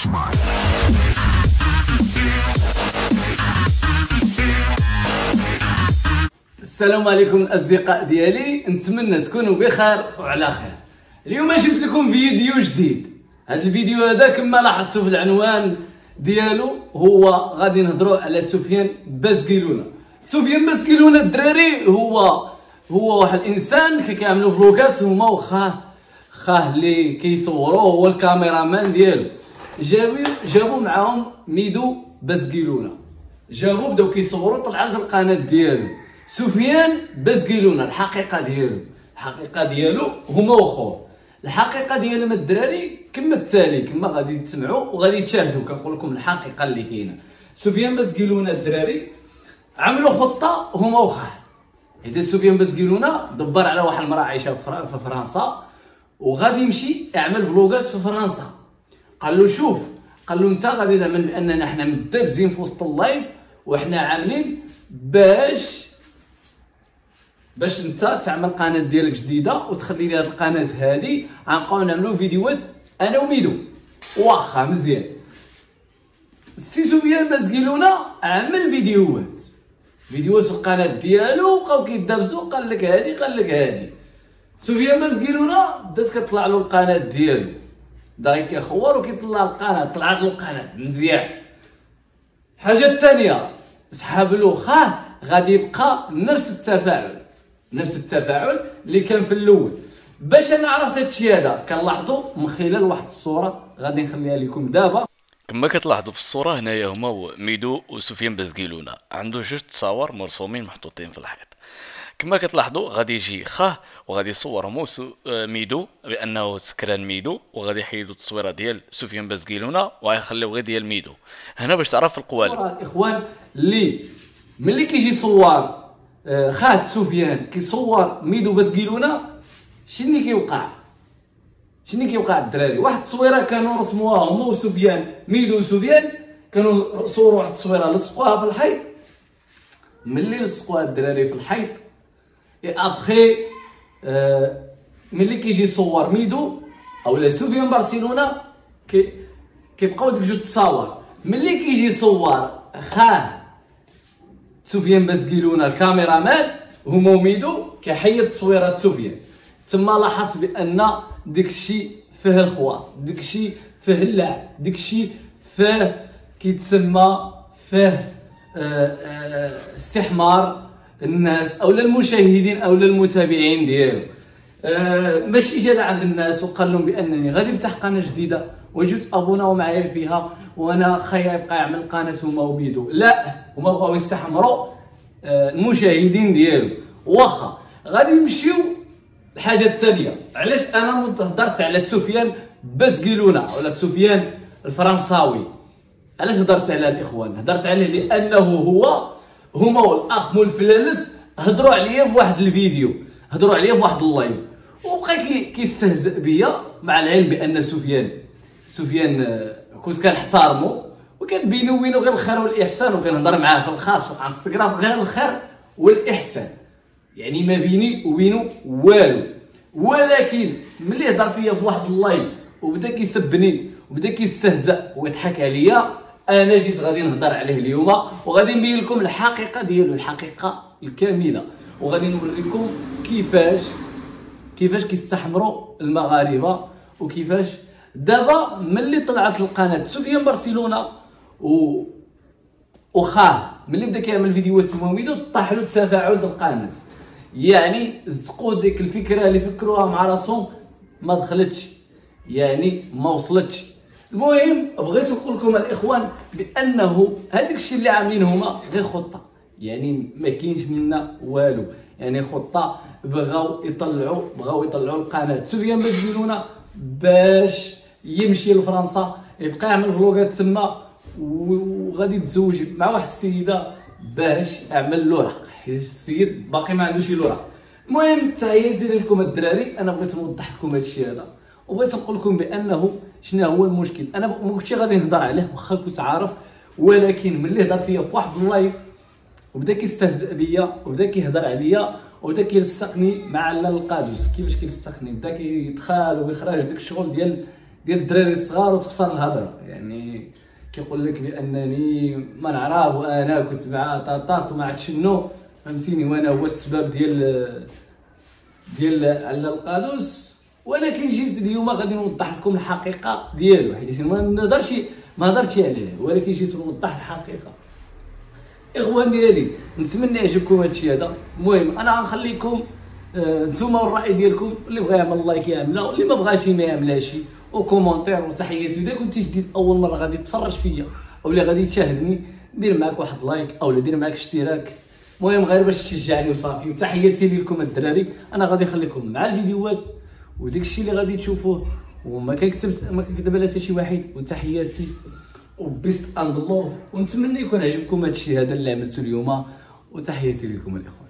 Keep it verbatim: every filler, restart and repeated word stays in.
flashback. السلام عليكم الاصدقاء ديالي، نتمنى تكونوا بخير وعلى خير. اليوم جبت لكم فيديو جديد. هذا الفيديو هذا كما لاحظتوا في العنوان ديالو هو غادي نهضروا على سفيان برشلونه. سفيان برشلونه الدراري هو هو واحد الانسان كي كيعملوا فلوكات هما وخاه خاه اللي كيصوروه هو الكاميرا مان ديالو. جابوا جابوا معاهم ميدو برشلونه، جابوا بداو كيصوروا طلعت القناه ديالو سفيان برشلونه. الحقيقه ديالو الحقيقه ديالو هما وخوه. الحقيقه ديال هاد الدراري كما التالي، كما غادي تسمعوا وغادي تشاهدوا كنقول لكم الحقيقه اللي كاينه. سفيان برشلونه الدراري عملوا خطه هما وخاه، حيت سفيان برشلونه دبر على واحد المراه عايشه في فرنسا وغادي يمشي يعمل فلوغات في فرنسا. قال له شوف، قال له انت غادي تعمل باننا حنا مدابزين في وسط اللايف وحنا عاملين باش باش انت تعمل قناه ديالك جديده وتخلي لي هذه القناه هذه غنبقاو نعملوا فيديوهات انا وميدو. واخا مزيان السي سفيان برشلونه عمل فيديوهات فيديوهات في القناه ديالو بقاو كيدابزو. قال لك هادي قال لك هادي. سفيان برشلونه بدات كتطلع له القناه ديالو، بدا غير كيخور وكيطلع القناه، طلعت له القناه مزيان. الحاجه الثانيه صحاب له خاه غادي يبقى نفس التفاعل نفس التفاعل اللي كان في الاول. باش انا عرفت هادشي هذا كنلاحظوا من خلال واحد الصوره غادي نخليها لكم دابا. كما كتلاحظوا في الصوره هنايا هما ميدو وسفيان برشلونه، عنده جوج تصاور مرسومين محطوطين في الحيط. كما كتلاحظوا غادي يجي خاه وغادي يصور ميدو بانه سكران ميدو، وغادي يحيدوا التصويره ديال سفيان برشلونه وغيخليو غير ديال ميدو. هنا باش تعرف القوالب الاخوان اللي ملي كيجي يصور خاه سفيان كيصور ميدو برشلونه شنو كيوقع شنو كيوقع الدراري؟ واحد التصويره كانوا رسموها هما وسفيان، ميدو وسفيان كانوا صوروا واحد التصويره لصقوها في الحيط. ملي لصقوها الدراري في الحيط اي ابخي آه ملي كيجي يصور ميدو اولا سفيان برشلونه كي كيبقاو ديك جوج التصاور. ملي كيجي يصور خاه سفيان برشلونه الكاميرا مان هما وميدو كيحيد تصويرات سفيان، تما لاحظت بان داكشي فيه الخواط، داكشي فيه اللعب، داكشي فيه كيتسمى فيه استحمار الناس اولا المشاهدين اولا المتابعين ديالو. ماشي جا عند الناس وقال لهم بانني غادي نفتح قناه جديده وجوج ابوناو معايا فيها وانا خايا يبقى يعمل قناه هما وميدو. لا، هما بغاو يستحمروا المشاهدين ديالو. واخا غادي نمشيو الحاجه الثانيه، علاش انا هضرت على سفيان برشلونه ولا سفيان الفرنساوي؟ علاش هضرت على الاخوان؟ هضرت عليه لانه هو هما والاخ مول فلالس هضروا عليا في واحد الفيديو، هضروا عليا في واحد اللايف وبقى كيستهزئ بيا، مع العلم بان سفيان سفيان كنت كنحتارمو وكنبينو وينو غير الخير والاحسان، وكنهضر معاه في الخاص وعلى انستغرام غير الخير والاحسان، يعني ما بيني وبينو والو. ولكن ملي هضر فيا في واحد اللايف وبدا كيسبني وبدا كيستهزئ ويضحك عليا، انا جيت غادي نهضر عليه اليوم وغادي نبين لكم الحقيقه ديالو، الحقيقه الكامله، وغادي نوريكم كيفاش كيفاش كيستحمروا المغاربه وكيفاش دابا ملي طلعت القناه سفيان برشلونه و وخاه ملي بدا كيعمل فيديوهات هو وميدو طاح له التفاعل ديال القناه، يعني زقوا ديك الفكره اللي فكروها مع راسهم ما دخلتش، يعني ما وصلتش. المهم بغيت نقول لكم الاخوان بانه هذاك الشيء اللي عاملين هما غير خطه، يعني ما كاينش منا والو، يعني خطه بغاو يطلعوا بغاو يطلعوا القناه سفيان برشلونه باش يمشي لفرنسا يبقى يعمل فلوغات تما وغادي يتزوج مع واحد السيده باش يعمل لوراق، حيت السيد باقي ما عندوش لوراق. المهم تحياتي لكم الدراري، انا بغيت نوضح لكم هادشي هذا وبغيت نقول لكم بانه شنو هو المشكل. انا ما كنتش غادي نهضر عليه واخا كنت عارف، ولكن ملي هضر فيا في واحد اللايف وبدا كيستهزئ بيا وبدا كيهضر عليا وبدا كيلصقني مع علال القادوس. كيفاش كيلصقني؟ بدا كيدخل ويخرج داك الشغل ديال ديال الدراري الصغار وتخسر الهضره. يعني كيقول لك لانني ما نعرف وانا كنت مع طاطاط وما عرفت شنو فهمتيني وانا هو السبب ديال ديال على القادوس. ولكن جيت اليوم غادي نوضح لكم الحقيقه ديالو، حيت ما نهضرش ما هضرتش عليه، ولكن جيت نوضح الحقيقه. اخوان ديالي نتمنى يعجبكم هادشي هذا. المهم انا غنخليكم نتوما والراي ديالكم، اللي بغى يعمل لايك يعملها واللي ما بغاش ما يعملهاش، وكومونتير وتحياتي. اذا كنت جديد اول مره غادي تفرج فيا اولا غادي تشاهدني، دير معاك واحد لايك اولا دير معاك اشتراك، المهم غير باش تشجعني وصافي. وتحياتي لكم الدراري، انا غادي نخليكم مع الفيديوهات وداك الشيء اللي غادي تشوفوه وما كنكتب ما كنكذب على حتى شي واحد. وتحياتي وبيست اند لوف، ونتمنى يكون عجبكم هادشي هذا اللي عملته اليوم، وتحياتي لكم الاخوان.